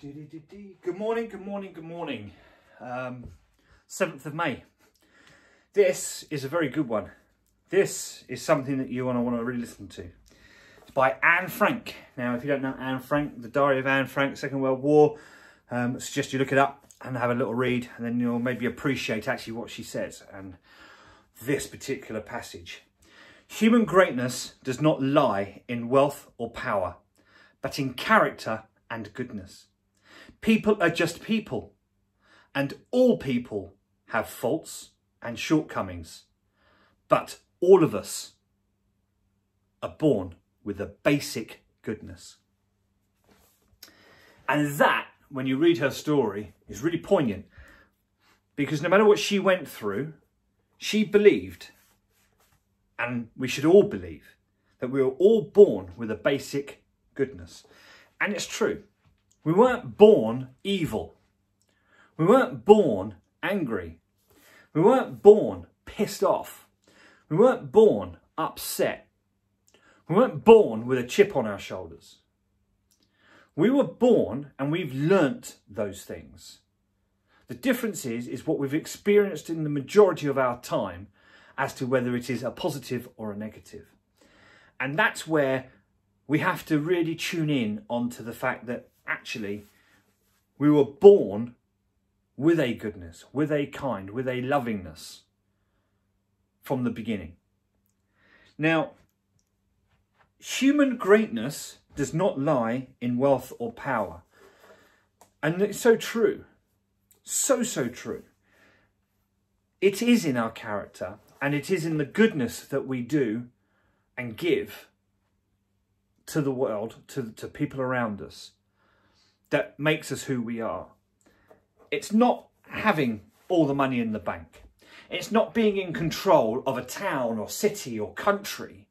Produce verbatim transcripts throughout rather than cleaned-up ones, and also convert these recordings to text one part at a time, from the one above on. Good morning, good morning, good morning. Um, seventh of May. This is a very good one. This is something that you want to want to really listen to. It's by Anne Frank. Now, if you don't know Anne Frank, The Diary of Anne Frank, Second World War, um, I suggest you look it up and have a little read, and then you'll maybe appreciate actually what she says and this particular passage. Human greatness does not lie in wealth or power, but in character and goodness. People are just people, and all people have faults and shortcomings, but all of us are born with a basic goodness. And that, when you read her story, is really poignant, because no matter what she went through, she believed, and we should all believe, that we were all born with a basic goodness. And it's true. We weren't born evil. We weren't born angry. We weren't born pissed off. We weren't born upset. We weren't born with a chip on our shoulders. We were born and we've learnt those things. The difference is, is what we've experienced in the majority of our time as to whether it is a positive or a negative. And that's where we have to really tune in onto the fact that actually we were born with a goodness, with a kind, with a lovingness from the beginning. Now, human greatness does not lie in wealth or power. And it's so true. So, so true. It is in our character, and it is in the goodness that we do and give to the world, to, to people around us, that makes us who we are. It's not having all the money in the bank. It's not being in control of a town or city or country.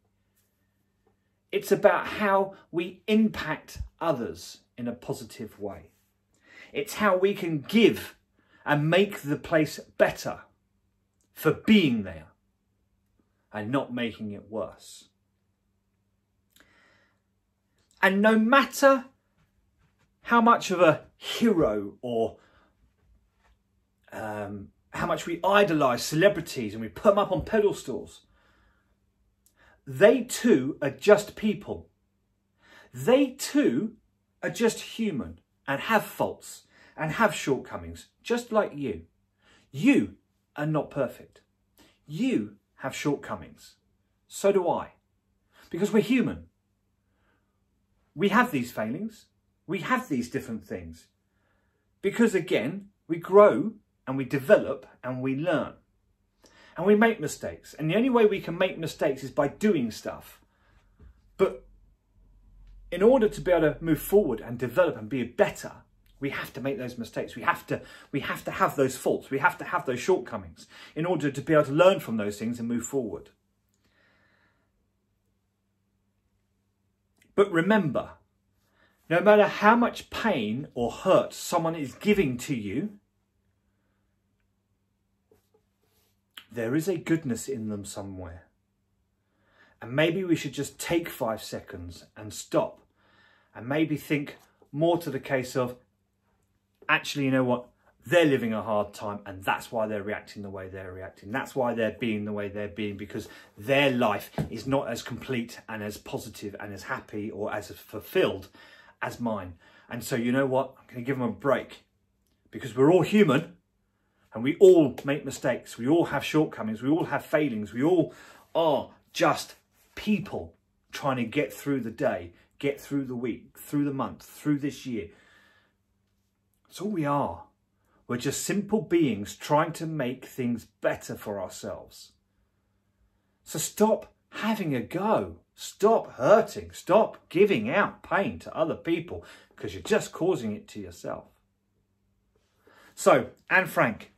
It's about how we impact others in a positive way. It's how we can give and make the place better for being there and not making it worse. And no matter how much of a hero or um, how much we idolise celebrities and we put them up on pedestals, they too are just people. They too are just human and have faults and have shortcomings, just like you. You are not perfect. You have shortcomings. So do I. Because we're human. We have these failings. We have these different things. Because again, we grow and we develop and we learn. And we make mistakes. And the only way we can make mistakes is by doing stuff. But in order to be able to move forward and develop and be better, we have to make those mistakes. We have to, we have to have those faults. We have to have those shortcomings in order to be able to learn from those things and move forward. But remember, no matter how much pain or hurt someone is giving to you, there is a goodness in them somewhere. And maybe we should just take five seconds and stop and maybe think more to the case of, actually, you know what? They're living a hard time, and that's why they're reacting the way they're reacting. That's why they're being the way they're being, because their life is not as complete and as positive and as happy or as fulfilled as mine. And so, you know what? I'm going to give them a break, because we're all human and we all make mistakes. We all have shortcomings. We all have failings. We all are just people trying to get through the day, get through the week, through the month, through this year. That's all we are. We're just simple beings trying to make things better for ourselves. So stop having a go. Stop hurting. Stop giving out pain to other people, because you're just causing it to yourself. So, Anne Frank.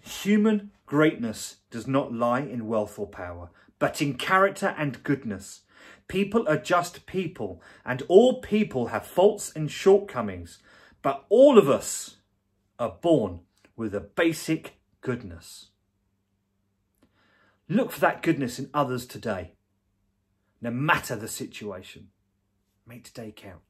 Human greatness does not lie in wealth or power, but in character and goodness. People are just people, and all people have faults and shortcomings, but all of us are born with a basic goodness. Look for that goodness in others today, no matter the situation. Make today count.